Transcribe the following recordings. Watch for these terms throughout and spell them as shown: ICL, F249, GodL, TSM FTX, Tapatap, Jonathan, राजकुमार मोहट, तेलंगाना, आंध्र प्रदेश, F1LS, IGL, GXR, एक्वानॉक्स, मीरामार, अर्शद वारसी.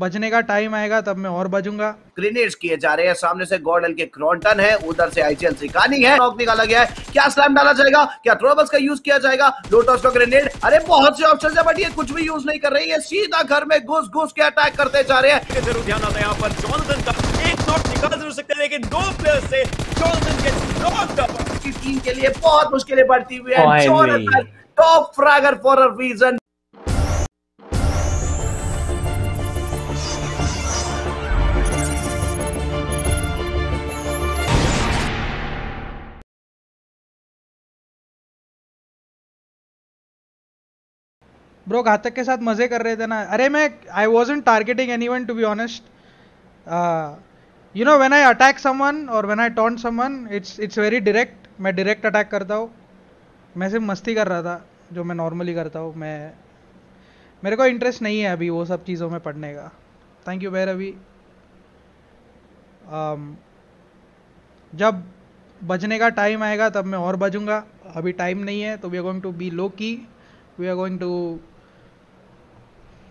बजने का टाइम आएगा तब मैं और बजूंगा। ग्रेनेड्स किए जा रहे हैं, सामने से गॉडल के क्रॉन्टन है, उधर से आईसीएल सिकानी है, नॉक निकाला गया है, क्या स्लैम डाला जाएगा, क्या ट्रोबस का यूज किया जाएगा, लोटस का ग्रेनेड, अरे बहुत से ऑप्शन है बट ये कुछ भी यूज नहीं कर रही है, सीधा घर में घुस घुस के अटैक करते जा रहे हैं। जरूर ध्यान आता है यहाँ पर जॉनसन का एक नॉक निकाल जरूर सकते हैं लेकिन दो प्लेयर से जॉनसन के नॉक का टीम के लिए बहुत मुश्किलें बढ़ती हुई है। Johnson top fragger for a reason. Bro Ghatak के साथ मज़े कर रहे थे ना। अरे मैं I wasn't targeting anyone to be honest. You know when I attack someone और when I taunt someone it's very direct. मैं डायरेक्ट अटैक करता हूँ, मैं सिर्फ मस्ती कर रहा था जो मैं नॉर्मली करता हूँ। मैं मेरे को इंटरेस्ट नहीं है अभी वो सब चीज़ों में पढ़ने का। Thank you Bhairavi. जब बजने का टाइम आएगा तब मैं और बजूंगा, अभी टाइम नहीं है। तो we are going to be low key, we are going to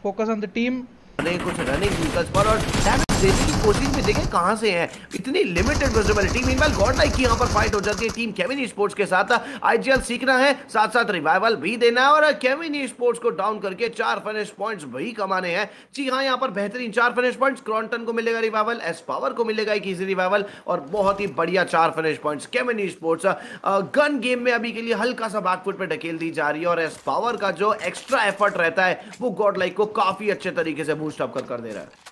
focus on the team. नहीं कुछ रनिंग निकल पर और डैमेज देने की कोशिश में देखें कहां से है, इतनी लिमिटेड विजिबिलिटी। मीनवाइल गॉडलाइक की यहां पर फाइट हो जाती है। टीम केविन स्पोर्ट्स के साथ आईजीएल सीखना है, साथ साथ रिवाइवल भी देना है और केविन स्पोर्ट्स को डाउन करके 4 फिनिश पॉइंट्स भी कमाने हैं। जी हां, यहां पर बेहतरीन 4 फिनिश पॉइंट्स। क्रॉन्टन को मिलेगा रिवाइवल, एस पावर को मिलेगा एक इजी रिवाइवल और बहुत ही बढ़िया 4 finish points. Kevin sports gun game में अभी के लिए हल्का सा बैकफुट पे धकेल दी जा रही है और एस पावर का जो एक्स्ट्रा एफर्ट रहता है वो गॉडलाइक को काफी अच्छे तरीके से कर दे रहा है।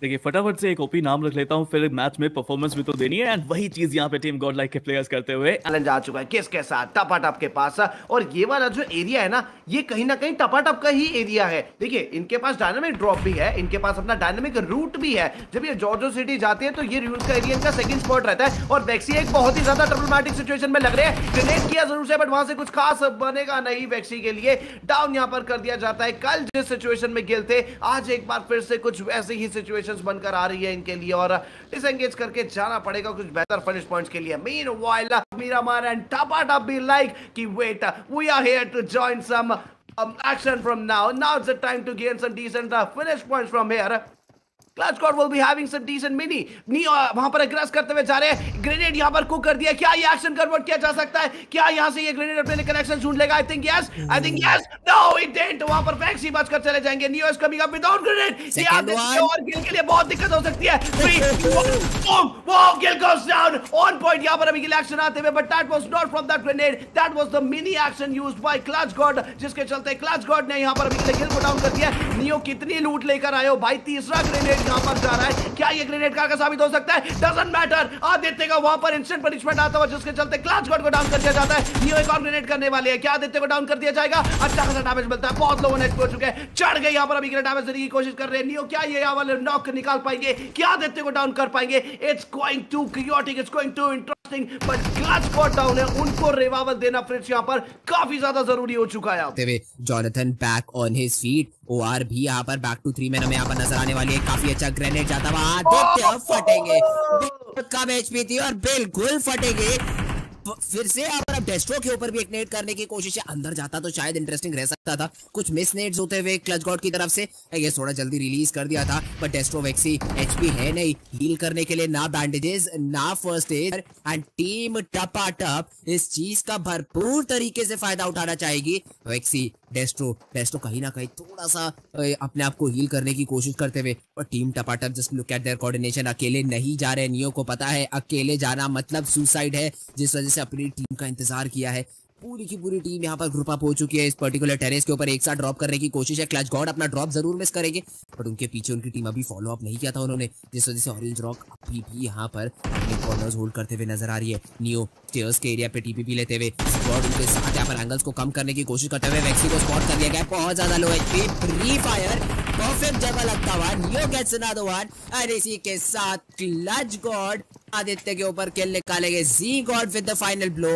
देखिए फटाफट से एक ओपी नाम रख लेता हूं, फिर मैच में परफॉर्मेंस भी तो देनी है एंड वही चीज यहां पे टीम गॉडलाइक के प्लेयर्स करते हुए। चैलेंज आ चुका है किसके साथ? टपाटप के पास। और ये वाला जो एरिया है ना, ये कहीं ना कहीं टपाटप का ही एरिया है। देखिए इनके पास डायनामिक ड्रॉप भी है, इनके पास अपना डायनामिक रूट भी है। जब ये जॉर्जो सिटी जाते हैं तो ये रूट का एरिया इनका सेकंड स्पॉट रहता है और वैक्सी एक बहुत ही ज्यादा ट्रबलमैटिक सिचुएशन में लग रहे हैं। ग्रेनेड किया जरूर से बट वहां से कुछ खास बनेगा नहीं वैक्सी के लिए। डाउन यहां पर कर दिया जाता है। कल जिस सिचुएशन में खेले थे आज एक बार फिर से कुछ वैसे ही सिचुएशन बनकर आ रही है इनके लिए और डिसएंगेज करके जाना पड़ेगा कुछ बेहतर फिनिश पॉइंट्स के लिए। Meanwhile मीरामार and टपाटप be like कि wait, we are here to join some action from now, now it's the time to gain some decent finish points from here. Clutch god will be having some decent mini वहां पर aggress करते हुए जा रहे हैं। Grenade यहां पर cook कर दिया। क्या ये एक्शन कन्वर्ट किया जा सकता है? क्या यहां से ये ग्रेनेड अपने कनेक्शन ढूंढ लेगा? I think yes. No it didn't. वहां पर फैक्सी बचकर चले जाएंगे। Neo is coming up without grenade. ये आगे और गिल के लिए बहुत दिक्कत हो सकती है। 3 वो Gill goes down on point. यहां पर अभी गिल एक्शन आते हुए but that was not from that grenade, that was the mini action used by clutch God, जिसके चलते क्लच गॉड ने यहां पर अभी गिल को डाउन कर दिया। नियो कितनी लूट लेकर आए हो भाई। तीसरा ग्रेनेड यहां पर जा रहा है। क्या ये ग्रेनेड कारगर साबित हो सकता है? Doesn't matter. आदित्य का वहां पर इंस्टेंट पनिशमेंट आता है जिसके चलते क्लच गॉड को डाउन कर दिया जाता है। नियो एक और ग्रेनेड करने वाले हैं। क्या आदित्य को डाउन कर दिया जाएगा? अच्छा खासा डैमेज मिलता है, बहुत लोगों ने हो चुके हैं। चढ़ गए यहां पर अभी ग्रेनेड डैमेज देने की कोशिश कर रहे हैं। नियो क्या ये यहां वाले नॉक निकाल पाएंगे? क्या आदित्य को डाउन कर पाएंगे? It's going to chaotic, it's going to interesting but clutch god down है। उनको रिवाइवल देना फ्रिट्स यहां पर काफी ज्यादा जरूरी हो चुका है। Jonathan back on his feet. OR भी यहाँ पर बैक टू 3 मैन हमें यहाँ पर नजर आने वाली है। काफी अच्छा ग्रेनेड जाता हुआ, देखते हैं फटेंगे। कम एचपी थी और बिल्कुल फटेंगे। फिर से यहाँ पर अब डेस्ट्रो के ऊपर भी एक नेट करने की कोशिश है। अंदर जाता तो शायद इंटरेस्टिंग रह सकता था। कुछ मिस नेट्स होते हुए क्लच गॉड की तरफ से। ये थोड़ा जल्दी रिलीज कर दिया था बट डेस्ट्रो वैक्सी एचपी है नहीं हील करने के लिए, ना बैंडेजेस ना फर्स्ट एड। एंड टीम टपाटप इस चीज का भरपूर तरीके से फायदा उठाना चाहेगी। वैक्सी डेस्ट्रो कहीं ना कहीं थोड़ा सा अपने आप को हील करने की कोशिश करते हुए और team टपाटप just look at their coordination. अकेले नहीं जा रहे। नियो को पता है अकेले जाना मतलब सुसाइड है, जिस वजह से अपनी टीम का इंतजार किया है। पूरी की पूरी टीम यहाँ पर ग्रुप अप हो चुकी है। इस पर्टिकुलर टेरेस के ऊपर एक साथ ड्रॉप करने की कोशिश है। क्लच गॉड अपना ड्रॉप जरूर मिस करेंगे बट उनके पीछे उनकी टीम अभी फॉलो अप नहीं किया था उन्होंने, जिस वजह से ऑरेंज रॉक अभी भी यहाँ पर अपने कॉर्नर्स होल्ड करते हुए नजर आ रही है। नियो स्टेयर्स के एरिया पे टीपीपी लेते हुए गॉड उनके साथ यहाँ पर एंगल्स को कम करने की कोशिश करते हुए वैक्सी को स्पॉट कर लिया गया। बहुत ज्यादा low HP, free fire perfect जगह लगता हुआ नियो गेट्स अनदर वन। और इसी के साथ क्लच गॉड आदित्य के ऊपर किल निकालेंगे G god with the final blow.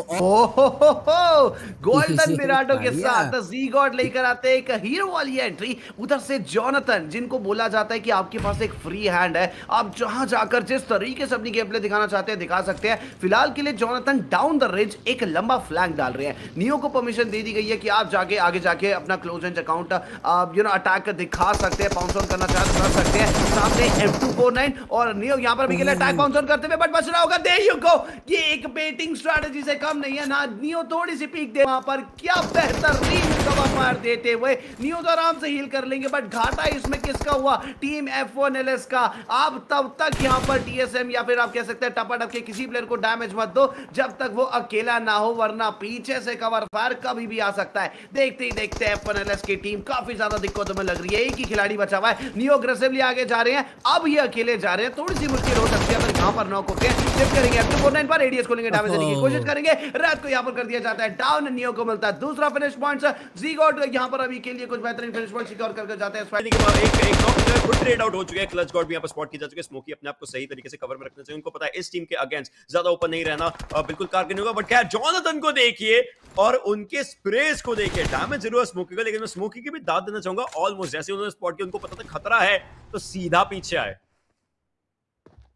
Golden Mirado के साथ जी गॉड लेकर आते एक हीरो वाली एंट्री। उधर से जॉनथन, जिनको बोला जाता है कि आपके पास एक फ्री हैंड है, आप जहां जाकर जिस तरीके से अपनी गेमप्ले दिखाना चाहते हैं दिखा सकते हैं। फिलहाल के लिए जॉनथन डाउन द रेंज एक लंबा फ्लैंक डाल रहे हैं। नियो को परमिशन दे दी गई है कि आप जाके आगे जाके अपना क्लोज रेंज अकाउंट अटैक दिखा सकते हैं, पाउंस ऑन करना चाहते कर सकते हैं। सामने F249 और नियो यहाँ पर भी के लिए अटैक पाउंस ऑन करते हुए बट बच रहा होगा देयू को। ये एक बेटिंग स्ट्रेटजी से कम नहीं है ना। नियो थोड़ी सी पीक दे वहां पर, क्या बेहतरीन कवर मार देते हुए। नियो तो आराम से हील कर लेंगे बट घाटा इसमें किसका हुआ, टीम F1LS का। आप तब तक यहाँ पर TSM या फिर आप कह सकते हैं टपाटप के किसी प्लेयर को डैमेज मत दो जब तक वो अकेला ना हो, वरना पीछे से कवर फायर कभी भी आ सकता है। देखते ही देखते F1LS की टीम काफी ज्यादा दिक्कतों में लग रही है, एक ही खिलाड़ी बचा हुआ है। नियो अग्रेसिवली आगे जा रहे हैं, अब ये अकेले जा रहे हैं, थोड़ी सी मुश्किल हो सकती है। अगर यहाँ पर नॉक होके शिफ्ट करेंगे F249 पर, एडीएस खोलेंगे, डैमेज देने की कोशिश करेंगे, रात को यहाँ पर कर दिया जाता है डाउन। नियो को मिलता है दूसरा फिनिश पॉइंट। जी गॉड यहाँ पर अभी के लिए कुछ बेहतरीन फिनिश पॉइंट सिक्योर करके जाते हैं। फाइनली के बाद एक नॉक जो है फुल ट्रेड आउट हो चुका है। क्लच गॉड भी यहाँ पर स्पॉट किया जा चुका है। स्मोकी अपने आप को सही तरीके से कवर में रखना चाहिए, उनको पता है इस टीम के अगेंस्ट ज्यादा ओपन नहीं रहना बिल्कुल कारगर नहीं होगा। बट क्या जॉनथन को देखिए और उनके स्प्रेस को देखिए, डैमेज जरूर स्मोकी का, लेकिन मैं स्मोकी की भी दाद देना चाहूंगा। ऑलमोस्ट जैसे उन्होंने स्पॉट किया, उनको पता था खतरा है तो सीधा पीछे आए।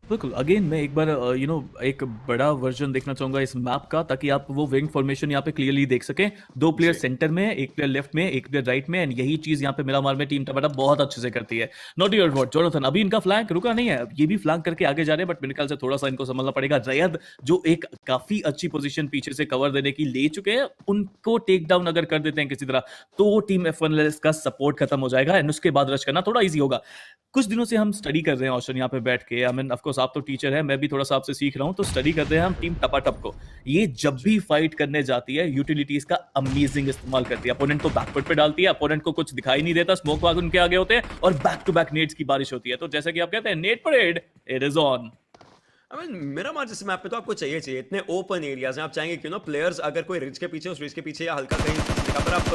बिल्कुल अगेन मैं एक बार एक बड़ा वर्जन देखना चाहूंगा इस मैप का, ताकि आप वो विंग फॉर्मेशन यहाँ पे क्लियरली देख सकें। दो प्लेयर सेंटर में, एक प्लेयर लेफ्ट में, एक प्लेयर राइट में, एंड यही चीज यहाँ पे मेरा मार में टीम टपाटप बहुत अच्छे से करती है। नॉट योर वॉट जॉनथन, अभी इनका फ्लैंक रुका नहीं है, ये भी फ्लैंक करके आगे जा रहे हैं। बट मेरे ख्याल से थोड़ा सा इनको संभालना पड़ेगा। रैयद जो एक काफी अच्छी पोजिशन पीछे से कवर देने की ले चुके हैं, उनको टेक डाउन अगर कर देते हैं किसी तरह तो टीम F1LS का सपोर्ट खत्म हो जाएगा एंड उसके बाद रश करना थोड़ा ईजी होगा। कुछ दिनों से हम स्टडी कर रहे हैं ऑप्शन यहाँ पे बैठ के, आई मीन ऑफकोर्स आप तो टीचर हैं, मैं भी थोड़ा सा आपसे सीख रहा हूँ। तो स्टडी करते हैं हम टीम टपाटप को। ये जब भी फाइट करने जाती है यूटिलिटीज का अमेजिंग इस्तेमाल करती है, अपोनेंट को बैकफुट पे डालती है, अपोनेंट को कुछ दिखाई नहीं देता, स्मोक वाग उनके आगे होते हैं और बैक टू बैक नेट्स की बारिश होती है। तो जैसे कि आप कहते हैं net parade it is on. I mean, मेरा मार जैसे मैप पे तो आपको चाहिए इतने ओपन एरियाज हैं। आप चाहेंगे क्यों ना प्लेयर्स अगर कोई रिज के पीछे उस रिज के पीछे या हल्का कहीं पर आप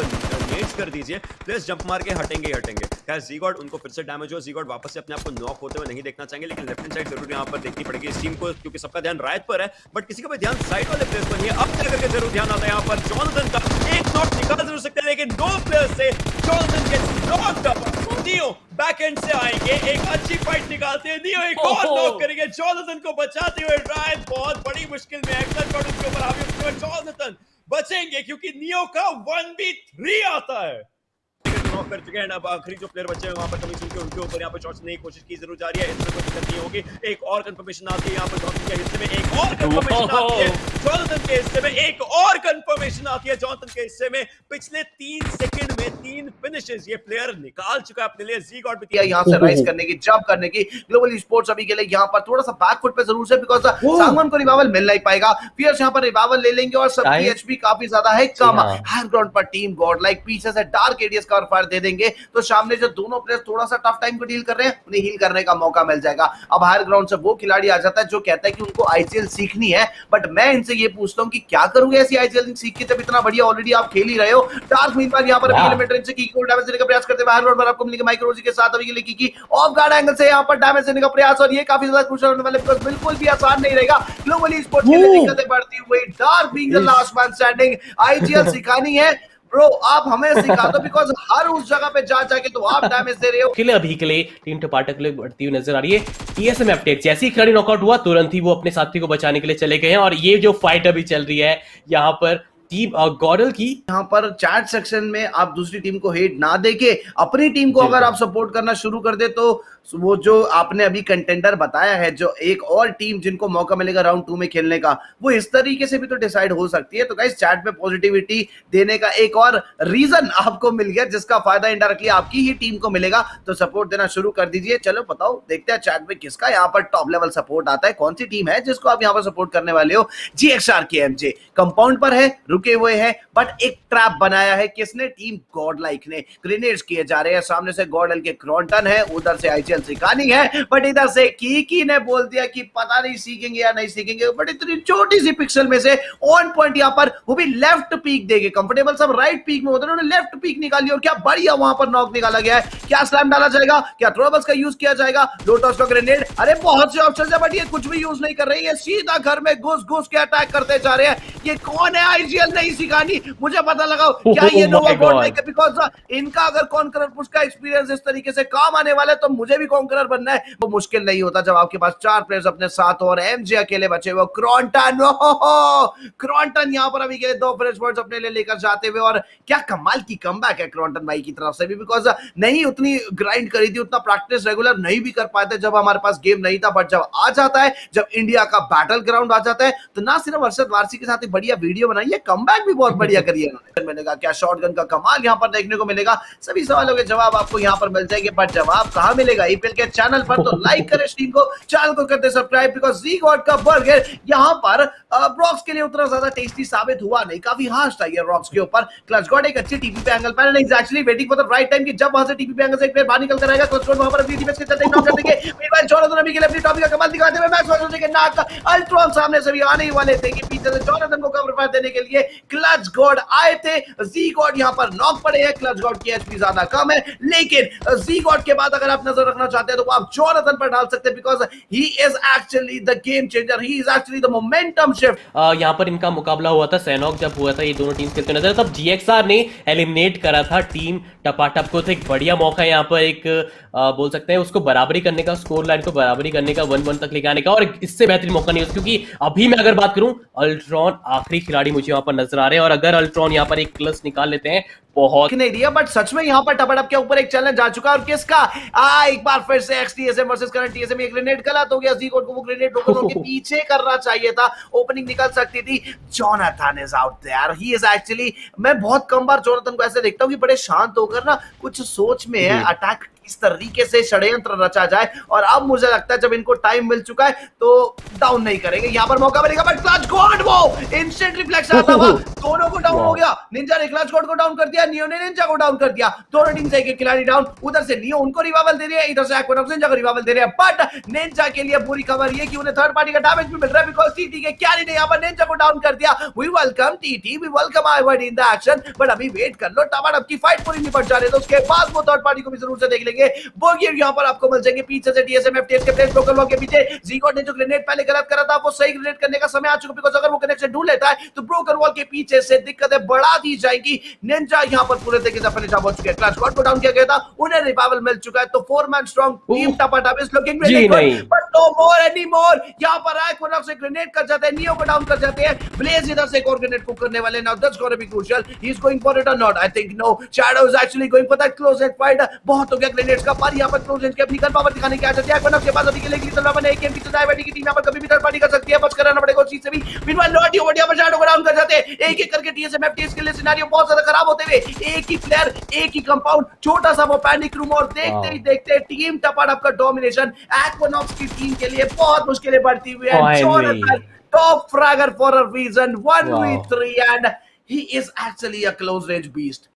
नेट्स कर दीजिए, प्लेयर्स जंप मार के हटेंगे हटेंगे। खैर जी गॉड उनको फिर से डैमेज हो, जी गॉड वापस से अपने आप को नॉक होते हुए नहीं देखना चाहेंगे, लेकिन लेफ्ट हैंड साइड जरूर यहाँ पर देखनी पड़ेगी इस टीम को, क्योंकि सबका ध्यान राइट पर है बट किसी का भी ध्यान साइड वाले प्लेयर्स पर नहीं है। अब तक करके जरूर ध्यान आता है यहाँ पर जॉनथन का, एक नॉक निकाल जरूर सकते हैं लेकिन दो प्लेयर्स से Jonathan gets knocked up. Neo back end से आएंगे, एक अच्छी फाइट निकालते हैं, नियो एक और नॉक करेंगे, जॉनथन को बचाते हुए रायत बहुत बड़ी मुश्किल में है। उनके ऊपर हावी हुए जॉनथन बचेंगे क्योंकि नियो का 1v3 आता है। नॉक कर चुके हैं, अब आखिरी जो प्लेयर बचे हैं वहां पर कमिंग के उनके ऊपर यहां पर शॉट्स नहीं कोशिश की जरूर जा रही है, इसमें कोई दिक्कत नहीं होगी। एक और कंफर्मेशन आती है यहां पर जॉनथन के हिस्से में, एक और कंफर्मेशन आती है जॉनथन के हिस्से में, एक और कंफर्मेशन आती है जॉनथन के हिस्से में। पिछले 3 सेकंड में 3 फिनिशेस ये प्लेयर निकाल चुका है अपने लिए। जी गॉड भी यहां से राइज करने की, जंप करने की, ग्लोबल स्पोर्ट्स अभी के लिए यहां पर थोड़ा सा बैक फुट पे जरूर से बिकॉज़ सामन को रिवाइवल मिल नहीं पाएगा। फियर्स यहां पर रिवाइवल ले लेंगे और सबकी एचपी काफी ज्यादा है कम। हायर ग्राउंड पर टीम गॉड लाइक पीछे से डार्क एडीएस कवर फायर दे देंगे तो सामने जो दोनों प्लेयर थोड़ा सा टफ टाइम को डील कर रहे हैं उन्हें हील करने का मौका मिल जाएगा। अब हायर ग्राउंड से वो खिलाड़ी आ जाता है जो कहता है कि उनको आईसीएल सीखनी है, बट मैं इनसे ये पूछता हूं कि क्या करूंगा ऐसी आईसीएल सीख के, जब इतना बढ़िया ऑलरेडी आप खेल ही रहे हो। टास्क मीनपाल यहां पर मिलिमीटर इंच की इक्वल डैमेज देने का प्रयास करते हैं हायर ग्राउंड पर, आपको मिलेगा माइक्रोजी के साथ अभी के लिए की ऑफ गार्ड एंगल से यहां पर डैमेज देने का प्रयास और ये काफी ज्यादा क्रूशियल होने वाला है बिकॉज़ बिल्कुल भी आसान नहीं रहेगा। ग्लोबली स्पोर्ट्स के लिए दिक्कतें बढ़ती हुई, dark being the last man standing, IGL सिखानी है ब्रो आप हमें सिखा दो बिकॉज़ हर उस जगह पे जा जाके तो आप डैमेज दे रहे हो। किले अभी के लिए टीम टपाटप के लिए बढ़ती हुई नजर आ रही है। TSM FTX जैसे ही खिलाड़ी नॉकआउट हुआ तुरंत ही वो अपने साथी को बचाने के लिए चले गए हैं और ये जो फाइट अभी चल रही है यहाँ पर टीम GodL की। यहाँ पर चैट सेक्शन में आप दूसरी टीम को हेट ना देके अपनी टीम को अगर आप सपोर्ट करना शुरू कर दे तो वो जो आपने अभी कंटेंडर बताया है जो एक और टीम जिनको मौका मिलेगा राउंड 2 में खेलने का वो इस तरीके से भी तो डिसाइड हो सकती है। तो गाइस चैट में पॉजिटिविटी देने का एक और रीजन आपको मिल गया जिसका फायदा इंडायरेक्टली आपकी ही टीम को मिलेगा, तो सपोर्ट देना शुरू कर दीजिए। चलो बताओ देखते हैं चैट में किसका यहाँ पर टॉप लेवल सपोर्ट आता है, कौन सी टीम है जिसको आप यहाँ पर सपोर्ट करने वाले हो। GXR के MJ कंपाउंड पर है, रुके हुए हैं, बट एक ट्रैप बनाया है किसने? टीम गॉडलाइक ने। ग्रेनेड्स किए जा रहे हैं, सामने से गॉडल के क्रॉन्टन है, उधर से आईसीएल सिखानी है, बट इधर से कीकी ने बोल दिया कि पता नहीं सीखेंगे या नहीं सीखेंगे, बट इतनी छोटी सी पिक्सल में से ऑन पॉइंट यहाँ पर, वो भी लेफ्ट पीक देंगे। कंफर्टेबल सब राइट पीक में होते हैं, उन्होंने लेफ्ट पीक निकाली और क्या बढ़िया वहां पर नॉक निकाला गया है। क्या स्लैम डाला जाएगा, क्या ट्रोबल्स का यूज किया जाएगा, लोटस का ग्रेनेड, अरे बहुत से ऑप्शन है, बट ये कुछ भी यूज नहीं कर रही है, सीधा घर में घुस घुस के अटैक करते जा रहे हैं। ये कौन है? आईजीएल नहीं सिखानी, मुझे पता लगा क्या ये नोवा गॉडलाइक है, बिकॉज़ इनका अगर कॉन्करर पुश का एक्सपीरियंस इस तरीके से काम आने वाला है तो मुझे भी कॉन्करर बनना है। वो मुश्किल नहीं होता जब आपके पास चार प्लेयर्स अपने साथ और एमजे अकेले बचे हुए। क्रॉन्टन यहाँ पर अभी के दो फ्रेश पॉइंट्स अपने लिए लेकर जाते हुए, और क्या कमाल की कमबैक है क्रॉन्टन भाई की तरफ से भी, बिकॉज नहीं उतनी ग्राइंड करी थी, उतना प्रैक्टिस रेगुलर नहीं भी कर पाते जब हमारे पास गेम नहीं था, बट जब आ जाता है, जब इंडिया का बैटल ग्राउंड आ जाता है, तो ना सिर्फ अर्शद वारसी के साथ एक बढ़िया वीडियो बनाई है, कमबैक भी बहुत बढ़िया करी है। मिलेगा क्या शॉटगन का कमाल यहाँ पर देखने को मिलेगा, सभी सवालों के जवाब आपको यहाँ पर मिल जाएंगे, बट जवाब कहाँ मिलेगा? IPL के चैनल पर, तो लाइक करें स्ट्रीम को, चैनल को करते सब्सक्राइब, बिकॉज जी गॉड का बर्गर यहाँ पर ब्रॉक्स के लिए उतना ज्यादा टेस्टी साबित हुआ नहीं, काफी हाश था ये ब्रॉक्स के ऊपर। क्लच गॉड एक अच्छी टीपी पे एंगल पर, actually waiting for the right time कि जब वहां से टीपी पे एंगल से एक प्लेयर बाहर निकलकर आएगा, क्लच गॉड वहां पर अपनी डिफेंस के चलते नॉक कर देंगे। मीनवाइल जोनाथन अभी के लिए अपनी टॉपिक का कमाल दिखाते हुए मैच वाचों के नाक अल्ट्रॉन सामने से भी आने ही वाले थे कि पीछे से जोनाथन को कवर पर देने के लिए क्लच गॉड आए थे। जी गॉड यहां पर नॉक पड़े हैं, क्लच गॉड की एचपी ज्यादा कम है, लेकिन जी गॉड के बाद अगर आप नजर रखना चाहते हैं तो आप जोनाथन पर डाल सकते हैं, because he is actually the game changer, he is actually the momentum shift. यहां पर इनका मुकाबला हुआ था सैनॉक जब हुआ था, ये दोनों टीम खेलते नजर, तब जीएक्सआर ने एलिमिनेट करा था टीम टपाटप को, तो एक बढ़िया मौका है यहाँ पर, एक बोल सकते हैं उसको बराबरी करने का, स्कोर लाइन को बराबरी करने का, 1-1 तक लेके आने का, और इससे बेहतरीन मौका नहीं हो, क्योंकि अभी मैं अगर बात करूं अल्ट्रॉन आखिरी खिलाड़ी मुझे यहाँ पर नजर आ रहे हैं, और अगर अल्ट्रॉन यहाँ पर एक क्लच निकाल लेते हैं बहुत नहीं दिया, बट सच में यहाँ पर टपाटप के ऊपर एक चैलेंज आ चुका है, और किसका एक बार फिर से एक्सटीएसएम वर्सेस करंट टीएसएम, एक ग्रेनेड गलत हो गया, जी कोड को वो ग्रेनेड रोको के पीछे करना चाहिए था, ओपनिंग निकल सकती थी। Jonathan is out there, he is actually, मैं बहुत कम बार जोनाथन को ऐसे देखता हूं कि बड़े शांत होकर ना कुछ सोच में है, अटैक इस तरीके से षड्यंत्र रचा जाए, और अब मुझे लगता है जब इनको टाइम मिल चुका है तो डाउन नहीं करेंगे, यहाँ पर मौका मिलेगा, बट क्लच गॉड वो इंस्टेंट रिफ्लेक्स आता हुआ दोनों को डाउन हो गया, निंजा ने क्लच गॉड को डाउन कर दिया, नियो ने निंजा को डाउन कर दिया, दोनों टीम से एक खिलाड़ी डाउन, उधर से नियो उनको रिवाइवल दे रही है, इधर से एक्वानॉक्स निंजा को रिवाइवल दे रहे हैं, बट निंजा के लिए बुरी खबर ये कि उन्हें थर्ड पार्टी का डैमेज भी मिल रहा है, बिकॉज़ टीटी के कैरी ने यहाँ पर निंजा को डाउन कर दिया। We welcome TT, we welcome आईवर्ड in the action, but अभी वेट कर लो, टपाटप की फाइट पूरी निपट जा रही है, तो उसके बाद वो थर्ड पार्टी को भी जरूर से देख लेंगे। बोगियर यहाँ पर आपको मिल जाएंगे पीछे से टीएसएम एफटीएक्स के प्लेयर ब्रोकर के पीछे, जीगॉड ने जो ग्रेनेड पहले गलत करा था वो सही ग्रेनेड करने का समय आ चुका, बिकॉज़ अगर वो कनेक्शन ढूंढ लेता है तो ब्रोकर वॉल के पीछे से दिक्कतें बढ़ा दी जाएंगी। निंजा यहाँ पर पूरे तरीके से अपने जवाब हो चुके हैं, क्लच गॉड को डाउन किया गया था, उन्हें रिवाइवल मिल चुका है, तो four man strong team टपाटप is looking very good, but no more any more, यहाँ पर एक्वानॉक्स से ग्रेनेड कर जाते हैं, नियो को डाउन कर जाते हैं, ब्लेज इधर से एक और ग्रेनेड को करने वाले, now that's gonna be crucial, he is going for it और not, I think no, shadow is actually going for that close and fight, बहुत हो गया ग्रेनेड्स का पार, यहाँ पर क्लोज रेंज के अपनी गन पावर दिखाने के आ जाते हैं, एक्वानॉक्स के पास अभी के लिए लीड चलना बने, एक गेम पीछे डाइवर्ट की टीम यहाँ पर कभी भी थर्ड पार्टी कर सकती है, बच कराना पड़ेगा उस चीज से भी, मीनवाइल लॉटी ओडिया पर शैडो को डाउन कर जाते हैं, एक एक करके टीएसएम एफटीएक्स के लिए सिनेरियो बहुत ज्यादा खराब होते हुए, एक ही प्लेयर एक ही कंपाउंड, छोटा सा वो पैनिक रूम, और देखते ही देखते टीम टपाटप का डोमिनेशन एक्वानॉक्स की टीम के लिए बहुत मुश्किलें बढ़ती हुई है। Top fragger for a reason, 1v3, and he is actually a close range beast.